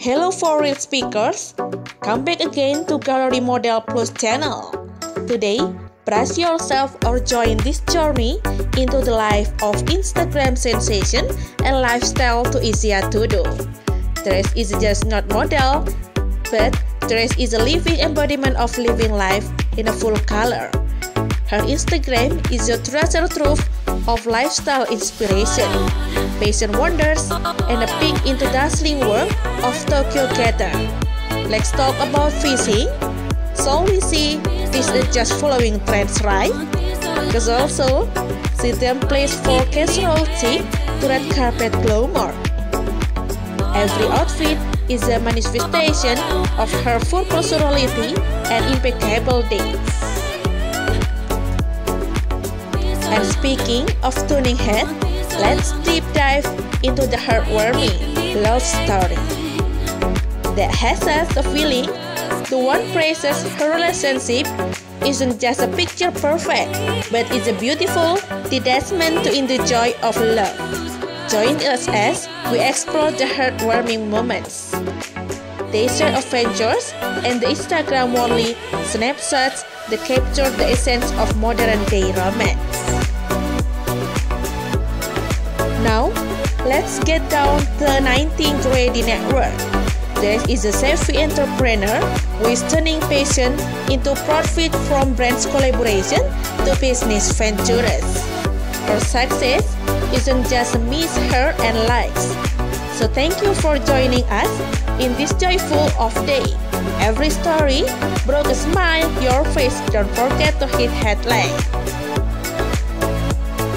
Hello foreign speakers, come back again to Gallery Model Plus channel. Today, brace yourself or join this journey into the life of Instagram sensation and lifestyle too easy to do. Dress is just not model, but dress is a living embodiment of living life in a full color. Her Instagram is your treasure trove of lifestyle inspiration, fashion wonders, and a peek into dazzling work of Tokyo Gata. Let's talk about fishing. So we see this is just following trends, right? Because also, see them place for casual chic to red carpet glamour. Every outfit is a manifestation of her full personality and impeccable days. And speaking of tuning head, let's deep dive into the heartwarming love story that has us a feeling the one praises her relationship isn't just a picture perfect, but it's a beautiful detachment to in the joy of love. Join us as we explore the heartwarming moments. They share adventures and the Instagram-only snapshots that capture the essence of modern-day romance. Now, let's get down to the 19th Grady Network. This is a savvy entrepreneur who is turning passion into profit from brands collaboration to business ventures. Her success isn't just a miss her and likes. So thank you for joining us in this joyful off day. Every story brought a smile to your face. Don't forget to hit headline.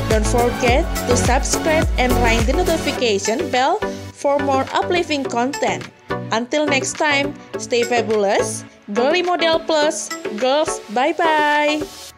Don't forget to subscribe and ring the notification bell for more uplifting content. Until next time, stay fabulous, Gallery Model Plus, girls, bye-bye!